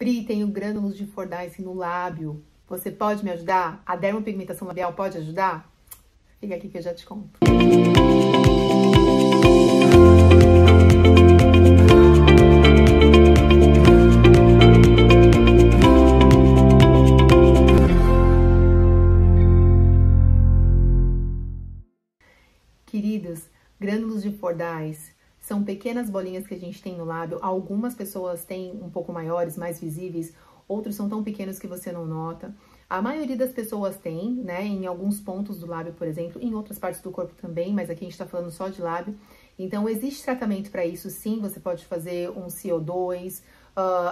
Pri, tenho grânulos de Fordyce no lábio. Você pode me ajudar? A dermopigmentação labial pode ajudar? Fica aqui que eu já te conto. Queridos, grânulos de Fordyce são pequenas bolinhas que a gente tem no lábio. Algumas pessoas têm um pouco maiores, mais visíveis. Outros são tão pequenos que você não nota. A maioria das pessoas tem, né? Em alguns pontos do lábio, por exemplo. Em outras partes do corpo também, mas aqui a gente tá falando só de lábio. Então, existe tratamento para isso, sim. Você pode fazer um CO2,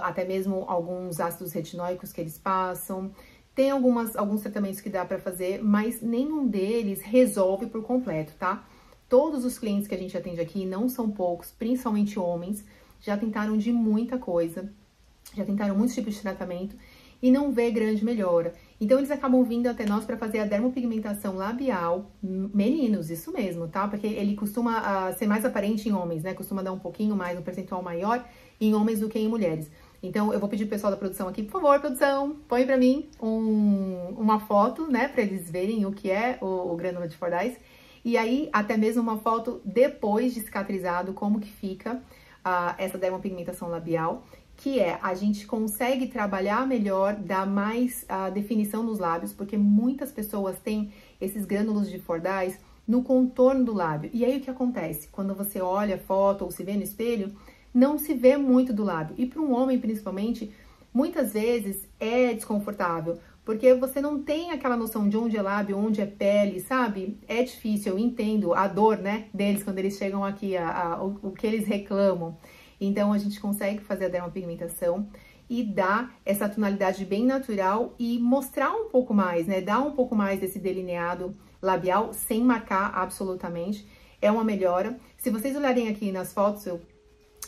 até mesmo alguns ácidos retinóicos que eles passam. Tem alguns tratamentos que dá para fazer, mas nenhum deles resolve por completo, tá? Todos os clientes que a gente atende aqui, não são poucos, principalmente homens, já tentaram de muita coisa, já tentaram muitos tipos de tratamento e não vê grande melhora. Então, eles acabam vindo até nós para fazer a dermopigmentação labial, meninos, isso mesmo, tá? Porque ele costuma ser mais aparente em homens, né? Costuma dar um pouquinho mais, um percentual maior em homens do que em mulheres. Então, eu vou pedir pro pessoal da produção aqui, por favor, produção, põe pra mim uma foto, né? Pra eles verem o que é o grânulo de Fordyce. E aí, até mesmo uma foto depois de cicatrizado, como que fica essa dermopigmentação labial. Que é, a gente consegue trabalhar melhor, dar mais definição nos lábios, porque muitas pessoas têm esses grânulos de Fordyce no contorno do lábio. E aí, o que acontece? Quando você olha a foto ou se vê no espelho, não se vê muito do lábio. E para um homem, principalmente, muitas vezes é desconfortável, porque você não tem aquela noção de onde é lábio, onde é pele, sabe? É difícil, eu entendo a dor, né, deles quando eles chegam aqui, o que eles reclamam. Então, a gente consegue fazer a dermopigmentação e dar essa tonalidade bem natural e mostrar um pouco mais, né? Dar um pouco mais desse delineado labial sem marcar absolutamente. É uma melhora. Se vocês olharem aqui nas fotos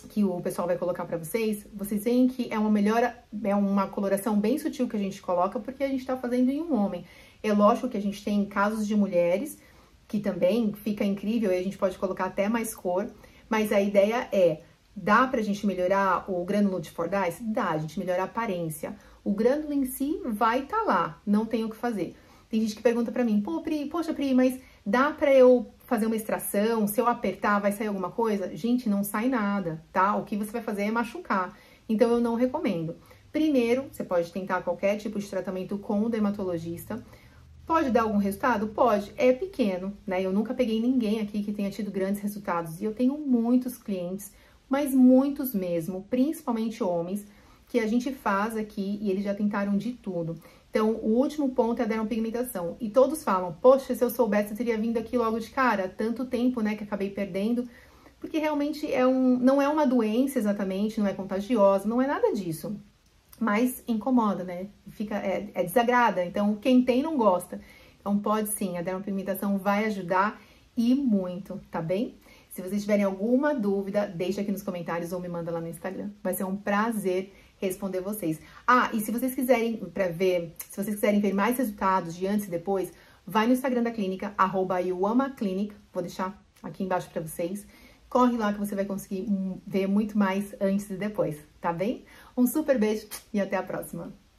que o pessoal vai colocar pra vocês, vocês veem que é uma melhora, é uma coloração bem sutil que a gente coloca, porque a gente tá fazendo em um homem. É lógico que a gente tem casos de mulheres, que também fica incrível, e a gente pode colocar até mais cor, mas a ideia é... Dá pra gente melhorar o grânulo de Fordyce? Dá, a gente melhora a aparência. O grânulo em si vai tá lá, não tem o que fazer. Tem gente que pergunta pra mim, pô, Pri, poxa, Pri, mas dá pra eu fazer uma extração? Se eu apertar, vai sair alguma coisa? Gente, não sai nada, tá? O que você vai fazer é machucar. Então, eu não recomendo. Primeiro, você pode tentar qualquer tipo de tratamento com o dermatologista. Pode dar algum resultado? Pode. É pequeno, né? Eu nunca peguei ninguém aqui que tenha tido grandes resultados. E eu tenho muitos clientes... mas muitos mesmo, principalmente homens, que a gente faz aqui e eles já tentaram de tudo. Então, o último ponto é a dermopigmentação. E todos falam, poxa, se eu soubesse, eu teria vindo aqui logo de cara. Tanto tempo, né, que acabei perdendo. Porque realmente não é uma doença exatamente, não é contagiosa, não é nada disso. Mas incomoda, né? É desagrada. Então, quem tem não gosta. Então, pode sim, a dermopigmentação vai ajudar e muito, tá bem? Se vocês tiverem alguma dúvida, deixa aqui nos comentários ou me manda lá no Instagram. Vai ser um prazer responder vocês. Ah, e se vocês quiserem ver mais resultados de antes e depois, vai no Instagram da clínica, @youamaclinic, vou deixar aqui embaixo pra vocês. Corre lá que você vai conseguir ver muito mais antes e depois, tá bem? Um super beijo e até a próxima!